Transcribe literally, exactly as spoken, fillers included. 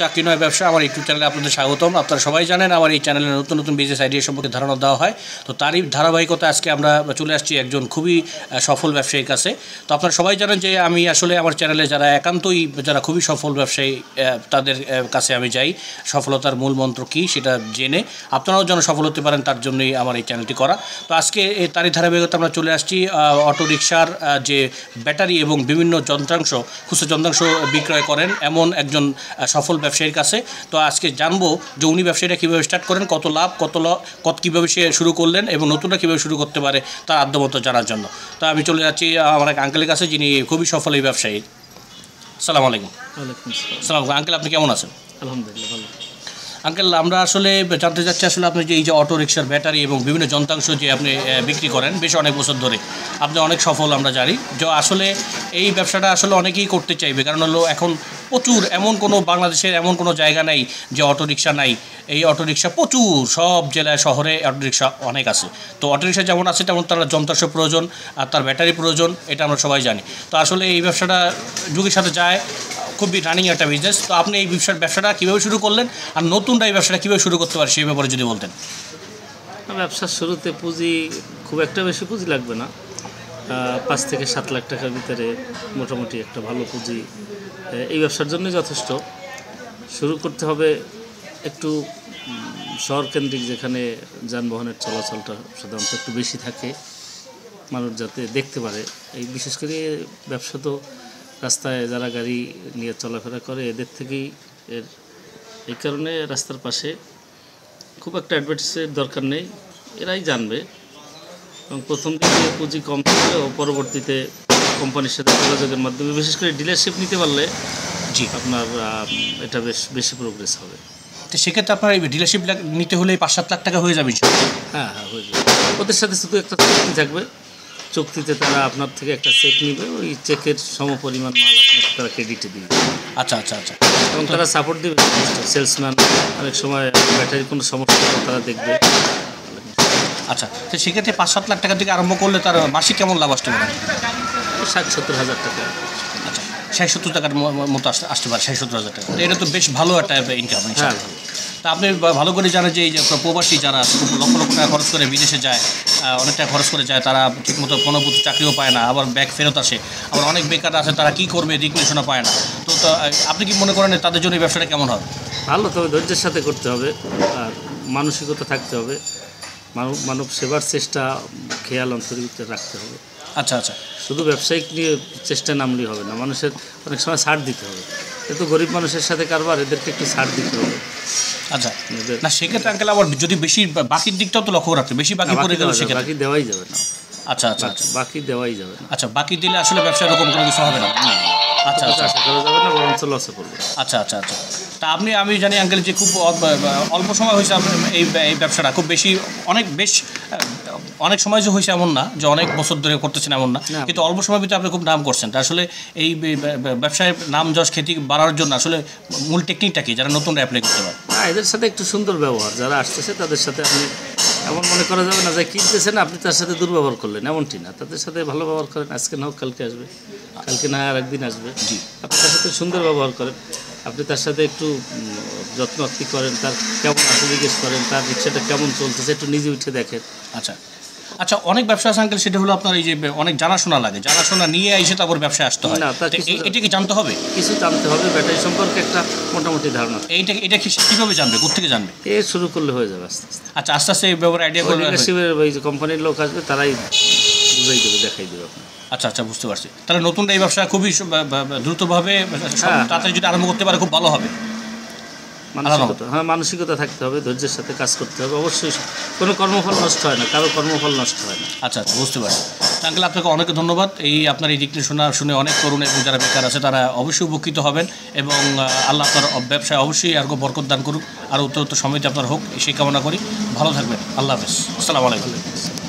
চাকরি নয় ব্যবসা, আমার ইউটিউব চ্যানেলে আপনাদের স্বাগতম। আপনারা সবাই জানেন আমার এই চ্যানেলে নতুন নতুন বিজনেস আইডিয়া সম্পর্কে ধারণা দেওয়া হয়। তো তারই ধারাবাহিকতা আজকে আমরা চলে আসছি একজন খুবই সফল ব্যবসায়ীর কাছে। তো আপনারা সবাই জানেন যে আমি আসলে আমার চ্যানেলে যারা একান্তই যারা খুবই সফল ব্যবসায়ী তাদের কাছে আমি যাই সফলতার মূল মন্ত্র কী সেটা জেনে আপনারাও যেন সফল হতে পারেন তার জন্যই আমার এই চ্যানেলটি করা। তো আজকে তারই ধারাবাহিকতা আমরা চলে আসছি অটোরিকশার যে ব্যাটারি এবং বিভিন্ন যন্ত্রাংশ খুচরা যন্ত্রাংশ বিক্রয় করেন এমন একজন সফল ব্যবসায়ীর কাছে। তো আজকে জানবো যে উনি ব্যবসায়ীটা কীভাবে স্টার্ট করেন, কত লাভ, কত কত কীভাবে সে শুরু করলেন এবং নতুনরা কীভাবে শুরু করতে পারে তার আদ্যমত জানার জন্য। তো আমি চলে যাচ্ছি আমার এক আঙ্কেলের কাছে যিনি খুবই সফল এই ব্যবসায়ী। আসসালামু আলাইকুম। ওয়ালাইকুম আসসালাম। আঙ্কেল, আপনি কেমন আছেন? আলহামদুলিল্লাহ ভালো। আঙ্কেল, আমরা আসলে জানতে চাচ্ছি আসলে আপনি যে এই যে অটোরিকশার ব্যাটারি এবং বিভিন্ন যন্ত্রাংশ যে আপনি বিক্রি করেন বেশ অনেক বছর ধরে, আপনি অনেক সফল আমরা জানি, যে আসলে এই ব্যবসাটা আসলে অনেকেই করতে চাইবে, কারণ হলো এখন প্রচুর এমন কোনো বাংলাদেশের এমন কোনো জায়গা নাই যে অটোরিকশা নাই। এই অটোরিকশা প্রচুর সব জেলায় শহরে অটোরিকশা অনেক আছে। তো অটোরিকশা যেমন আছে তেমন তার যন্ত্রাংশ প্রয়োজন আর তার ব্যাটারি প্রয়োজন, এটা আমরা সবাই জানি। তো আসলে এই ব্যবসাটা যুগের সাথে যায়, খুবই রানিং একটা বিজনেস। তো আপনি এই ব্যবসার ব্যবসাটা কীভাবে শুরু করলেন আর নতুনটা এই ব্যবসাটা কীভাবে শুরু করতে পারে সেই ব্যাপারে যদি বলতেন। ব্যবসার শুরুতে পুঁজি খুব একটা বেশি পুঁজি লাগবে না, পাঁচ থেকে সাত লাখ টাকার ভিতরে মোটামুটি একটা ভালো পুঁজি এই ব্যবসার জন্য যথেষ্ট। শুরু করতে হবে একটু শহরকেন্দ্রিক, যেখানে যানবাহনের চলাচলটা সাধারণত একটু বেশি থাকে, মানুষ যাতে দেখতে পারে। এই বিশেষ করে ব্যবসা তো রাস্তায় যারা গাড়ি নিয়ে চলাফেরা করে এদের থেকেই এর, এই কারণে রাস্তার পাশে খুব একটা অ্যাডভার্টাইজের দরকার নেই, এরাই জানবে। এবং প্রথম দিকে পুঁজি কম থাকলেও পরবর্তীতে কোম্পানির সাথে যোগাযোগের মাধ্যমে বিশেষ করে ডিলারশিপ নিতে পারলে জি আপনার এটা বেশ বেশি প্রোগ্রেস হবে। তো সেক্ষেত্রে আপনার এই ডিলারশিপ নিতে হলে পাঁচ সাত লাখ টাকা হয়ে যাবে। হ্যাঁ হ্যাঁ হয়ে যাবে। ওদের সাথে শুধু একটা চুক্তি থাকবে, চুক্তিতে তারা আপনার থেকে একটা চেক নেবে, ওই চেকের সমপরিমাণ মাল আপনাকে তারা ক্রেডিটে দিবে। আচ্ছা আচ্ছা আচ্ছা। এবং তারা সাপোর্ট দেবে, সেলসম্যান অনেক সময় ব্যাটারির কোনো সমস্যা তারা দেখবে। আচ্ছা, তো সেক্ষেত্রে পাঁচ সাত লাখ টাকা থেকে আরম্ভ করলে তার মাসিক কেমন লাভ আসতে পারে? ষাট সত্তর হাজার টাকা। আচ্ছা, ষাট সত্তর টাকার মতো আসতে আসতে পারে ষাট সত্তর হাজার টাকা। এটা তো বেশ ভালো একটা ইনকাম। হ্যাঁ, তা আপনি ভালো করে জানেন যে এই যে প্রবাসী যারা লক্ষ লক্ষ টাকা খরচ করে বিদেশে যায়, অনেক টাকা খরচ করে যায়, তারা ঠিকমতো কোনো চাকরিও পায় না, আবার ব্যাক ফেরত আসে। আবার অনেক বেকার আছে, তারা কী করবে রিকোয়েশনও পায় না। তো আপনি কি মনে করেন তাদের জন্য এই ব্যবসাটা কেমন হবে? ভালো, তবে ধৈর্যের সাথে করতে হবে আর মানসিকতা থাকতে হবে, মানব মানব সেবার চেষ্টা খেয়াল অন্তর্ভুক্ত রাখতে হবে। আচ্ছা আচ্ছা। শুধু ব্যবসায়িক নিয়ে চেষ্টা নামলেই হবে না, মানুষের অনেক সময় ছাড় দিতে হবে। এতো গরিব মানুষের সাথে কারবার, এদেরকে একটু ছাড় দিতে হবে। আচ্ছা, না সেক্ষেত্রে আঙ্কেল আবার যদি বেশি বাকির দিকটাও তো লক্ষ্য রাখতে, বেশি বাকি করে গেলে সেক্ষেত্রে বাকি দেওয়াই যাবে না। আচ্ছা আচ্ছা, বাকি দেওয়াই যাবে না। আচ্ছা, বাকি দিলে আসলে ব্যবসা এরকম কোনো কিছু হবে না। আচ্ছা আচ্ছা, আশা করা যাবে না, বরঞ্চ লসে পড়বে। আচ্ছা আচ্ছা আচ্ছা। তা আপনি, আমি জানি আঙ্কেল যে খুব অল্প সময় হয়েছে আপনি এই এই ব্যবসাটা, খুব বেশি অনেক বেশ অনেক সময় যে হয়েছে এমন না, যে অনেক বছর ধরে করতেছেন এমন না, কিন্তু অল্প সময়ের ভিতরে আপনি খুব নাম করছেন। তা আসলে এই ব্যবসায় নাম যশ খ্যাতি বাড়ানোর জন্য আসলে মূল টেকনিকটা কি, যারা নতুন অ্যাপ্লাই করতে পারে? হ্যাঁ, এদের সাথে একটু সুন্দর ব্যবহার, যারা আসতেছে তাদের সাথে আপনি এমন মনে করা যাবে না যে কিনতেছেন আপনি তার সাথে দুর্ব্যবহার করলেন, এমনটি না। তাদের সাথে ভালো ব্যবহার করেন, আজকে না হোক কালকে আসবে, কালকে না আর একদিন আসবে। জি, আপনি তার সাথে সুন্দর ব্যবহার করেন, আপনি তার সাথে একটু যত্ন আত্তি করেন, তার কেমন আছে জিজ্ঞেস করেন, তার রিক্সাটা কেমন চলতেছে একটু নিজে উঠে দেখেন। আচ্ছা আচ্ছা। অনেক ব্যবসা আছে আঙ্কেল, সেটা হলো আপনার এই যে অনেক জানাশোনা লাগে, জানাশোনা নিয়ে এসে তারপর ব্যবসা আসতে হয় না, এটা কি জানতে হবে? কিছু জানতে হবে ব্যাটারি সম্পর্কে, একটা মোটামুটি ধারণা। এইটা এটা কি কীভাবে জানবে, কোথেকে জানবে? এ শুরু করলে হয়ে যাবে আস্তে আস্তে। আচ্ছা, আস্তে আস্তে এই ব্যাপারে আইডিয়া করলে কোম্পানির লোক আসবে, তারাই বুঝাই দেবে, দেখাই দেবে। আচ্ছা আচ্ছা, বুঝতে পারছি। তাহলে নতুন এই ব্যবসা খুবই দ্রুতভাবে তাড়াতাড়ি যদি আরম্ভ করতে পারে খুব ভালো হবে। মানসিকতা, হ্যাঁ মানসিকতা থাকতে হবে, ধৈর্যের সাথে কাজ করতে হবে। অবশ্যই কোনো কর্মফল নষ্ট হয় না, কারো কর্মফল নষ্ট হয় না। আচ্ছা আচ্ছা, বুঝতে পারছি। আঙ্কেল, আপনাকে অনেক ধন্যবাদ। এই আপনার এই দিকটি শোনা শুনে অনেক তরুণ এবং যারা বেকার আছে তারা অবশ্যই উপকৃত হবেন এবং আল্লাহ আপনার ব্যবসায় অবশ্যই আর বরকত দান করুক, আর উত্তরোত্তর সমৃদ্ধি আপনার হোক সেই কামনা করি। ভালো থাকবেন, আল্লাহ হাফেজ, আসসালামু আলাইকুম।